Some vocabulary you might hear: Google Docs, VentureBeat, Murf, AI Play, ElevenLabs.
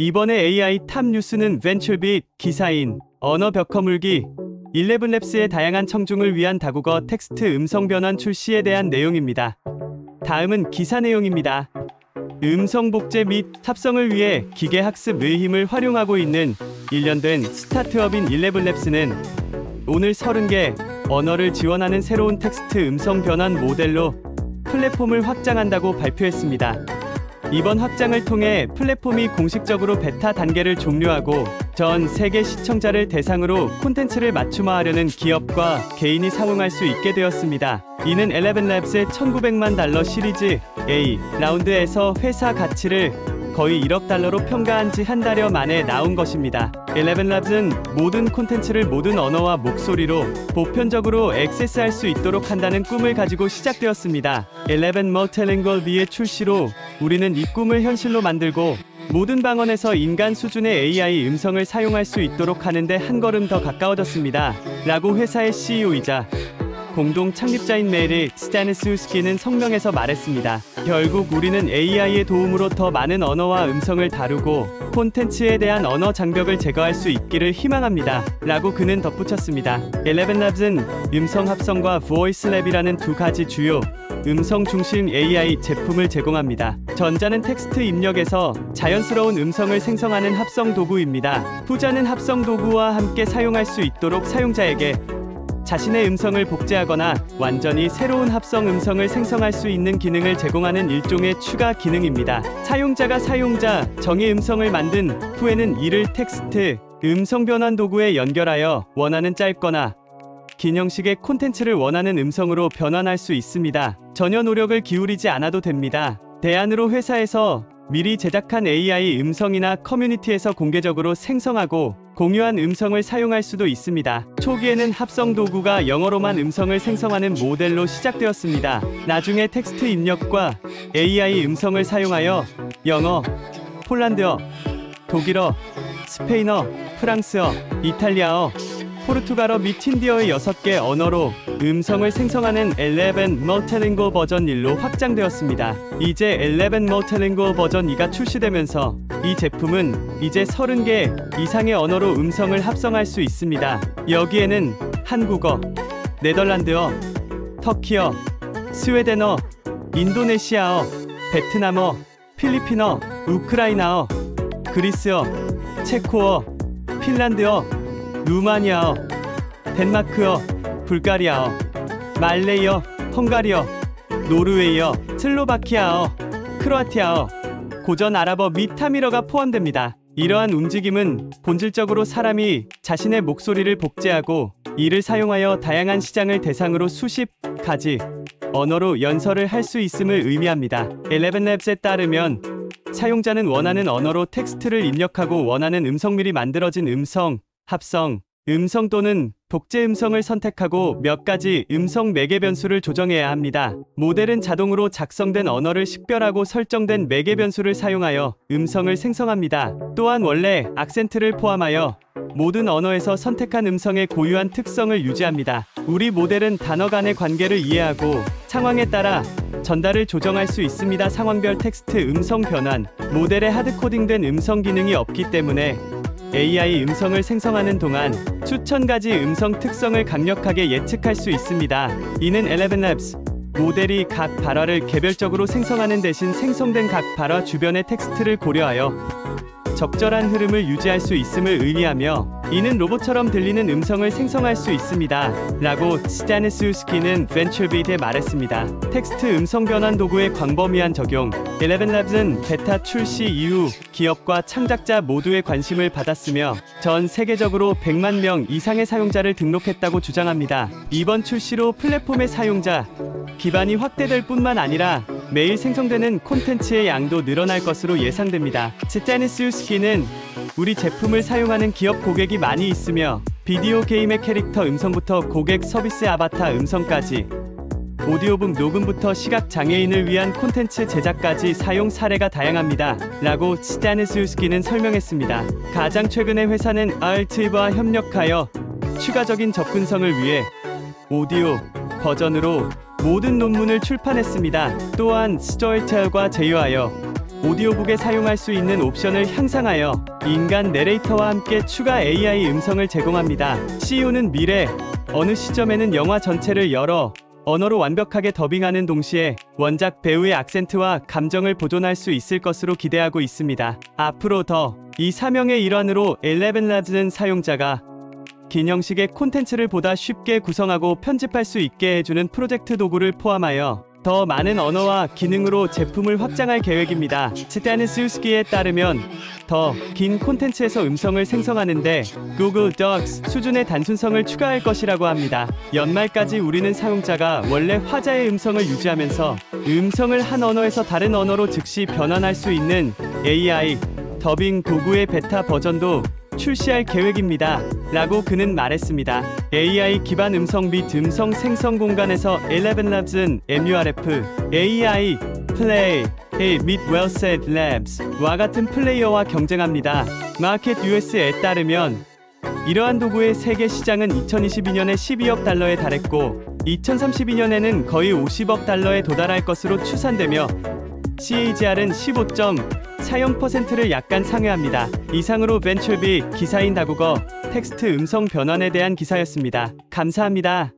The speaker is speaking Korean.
이번에 AI 탑 뉴스는 VentureBeat 기사인 언어 벽 허물기, ElevenLabs의 다양한 청중을 위한 다국어 텍스트 음성 변환 출시에 대한 내용입니다. 다음은 기사 내용입니다. 음성 복제 및 합성을 위해 기계 학습의 힘을 활용하고 있는 1년 된 스타트업인 ElevenLabs는 오늘 30개 언어를 지원하는 새로운 텍스트 음성 변환 모델로 플랫폼을 확장한다고 발표했습니다. 이번 확장을 통해 플랫폼이 공식적으로 베타 단계를 종료하고 전 세계 시청자를 대상으로 콘텐츠를 맞춤화하려는 기업과 개인이 사용할 수 있게 되었습니다. 이는 ElevenLabs의 1900만 달러 시리즈 A 라운드에서 회사 가치를 거의 1억 달러로 평가한 지 한 달여 만에 나온 것입니다. ElevenLabs는 모든 콘텐츠를 모든 언어와 목소리로 보편적으로 액세스할 수 있도록 한다는 꿈을 가지고 시작되었습니다. ElevenLabs Multilingual의 출시로 우리는 이 꿈을 현실로 만들고 모든 방언에서 인간 수준의 AI 음성을 사용할 수 있도록 하는데 한 걸음 더 가까워졌습니다. 라고 회사의 CEO이자 공동 창립자인 메리 스타니스우스키는 성명에서 말했습니다. 결국 우리는 AI의 도움으로 더 많은 언어와 음성을 다루고 콘텐츠에 대한 언어 장벽을 제거할 수 있기를 희망합니다. 라고 그는 덧붙였습니다. ElevenLabs는 음성 합성과 Voice Lab이라는 두 가지 주요 음성 중심 AI 제품을 제공합니다. 전자는 텍스트 입력에서 자연스러운 음성을 생성하는 합성 도구입니다. 후자는 합성 도구와 함께 사용할 수 있도록 사용자에게 자신의 음성을 복제하거나 완전히 새로운 합성 음성을 생성할 수 있는 기능을 제공하는 일종의 추가 기능입니다. 사용자가 정의 음성을 만든 후에는 이를 텍스트, 음성 변환 도구에 연결하여 원하는 짧거나 긴 형식의 콘텐츠를 원하는 음성으로 변환할 수 있습니다. 전혀 노력을 기울이지 않아도 됩니다. 대안으로 회사에서 미리 제작한 AI 음성이나 커뮤니티에서 공개적으로 생성하고 공유한 음성을 사용할 수도 있습니다. 초기에는 합성 도구가 영어로만 음성을 생성하는 모델로 시작되었습니다. 나중에 텍스트 입력과 AI 음성을 사용하여 영어, 폴란드어, 독일어, 스페인어, 프랑스어, 이탈리아어, 포르투갈어 및 힌디어의 6개 언어로 음성을 생성하는 ElevenLabs Multilingual 버전 1로 확장되었습니다. 이제 ElevenLabs Multilingual 버전 2가 출시되면서 이 제품은 이제 30개 이상의 언어로 음성을 합성할 수 있습니다. 여기에는 한국어, 네덜란드어, 터키어, 스웨덴어, 인도네시아어, 베트남어, 필리핀어, 우크라이나어, 그리스어, 체코어, 핀란드어, 루마니아어, 덴마크어, 불가리아어, 말레이어, 헝가리어, 노르웨이어, 슬로바키아어, 크로아티아어, 고전 아랍어 및 타밀어가 포함됩니다. 이러한 움직임은 본질적으로 사람이 자신의 목소리를 복제하고 이를 사용하여 다양한 시장을 대상으로 수십 가지 언어로 연설을 할 수 있음을 의미합니다. ElevenLabs에 따르면 사용자는 원하는 언어로 텍스트를 입력하고 원하는 음성미리 만들어진 음성, 합성, 음성 또는 복제 음성을 선택하고 몇 가지 음성 매개 변수를 조정해야 합니다. 모델은 자동으로 작성된 언어를 식별하고 설정된 매개 변수를 사용하여 음성을 생성합니다. 또한 원래 악센트를 포함하여 모든 언어에서 선택한 음성의 고유한 특성을 유지합니다. 우리 모델은 단어 간의 관계를 이해하고 상황에 따라 전달을 조정할 수 있습니다. 상황별 텍스트 음성 변환, 모델에 하드코딩된 음성 기능이 없기 때문에 AI 음성을 생성하는 동안 수천 가지 음성 특성을 강력하게 예측할 수 있습니다. 이는 ElevenLabs 모델이 각 발화를 개별적으로 생성하는 대신 생성된 각 발화 주변의 텍스트를 고려하여 적절한 흐름을 유지할 수 있음을 의미하며 이는 로봇처럼 들리는 음성을 생성할 수 있습니다. 라고 스타니스우스키는 VentureBeat에 말했습니다. 텍스트 음성 변환 도구의 광범위한 적용, ElevenLabs는 베타 출시 이후 기업과 창작자 모두의 관심을 받았으며 전 세계적으로 100만 명 이상의 사용자를 등록했다고 주장합니다. 이번 출시로 플랫폼의 사용자 기반이 확대될 뿐만 아니라 매일 생성되는 콘텐츠의 양도 늘어날 것으로 예상됩니다. 스타니스우스키는 우리 제품을 사용하는 기업 고객이 많이 있으며 비디오 게임의 캐릭터 음성부터 고객 서비스 아바타 음성까지 오디오북 녹음부터 시각장애인을 위한 콘텐츠 제작까지 사용 사례가 다양합니다. 라고 스타니스우스키는 설명했습니다. 가장 최근에 회사는 알트와 협력하여 추가적인 접근성을 위해 오디오 버전으로 모든 논문을 출판했습니다. 또한 스토리텔과 제휴하여 오디오북에 사용할 수 있는 옵션을 향상하여 인간 내레이터와 함께 추가 AI 음성을 제공합니다. CU는 미래 어느 시점에는 영화 전체를 여러 언어로 완벽하게 더빙하는 동시에 원작 배우의 악센트와 감정을 보존할 수 있을 것으로 기대하고 있습니다. 앞으로 더 이 사명의 일환으로 ElevenLabs는 사용자가 긴 형식의 콘텐츠를 보다 쉽게 구성하고 편집할 수 있게 해주는 프로젝트 도구를 포함하여 더 많은 언어와 기능으로 제품을 확장할 계획입니다. 스타니슬스키에 따르면 더 긴 콘텐츠에서 음성을 생성하는데 Google Docs 수준의 단순성을 추가할 것이라고 합니다. 연말까지 우리는 사용자가 원래 화자의 음성을 유지하면서 음성을 한 언어에서 다른 언어로 즉시 변환할 수 있는 AI 더빙 도구의 베타 버전도 출시할 계획입니다. 라고 그는 말했습니다. AI 기반 음성 및 음성 생성 공간에서 ElevenLabs는 MURF, AI Play, 및 VentureBeat와 같은 플레이어와 경쟁합니다. 마켓 US에 따르면 이러한 도구의 세계 시장은 2022년에 12억 달러에 달했고 2032년에는 거의 50억 달러에 도달할 것으로 추산되며 CAGR은 15.40%를 약간 상회합니다. 이상으로 VentureBeat 기사인 다국어 텍스트 음성 변환에 대한 기사였습니다. 감사합니다.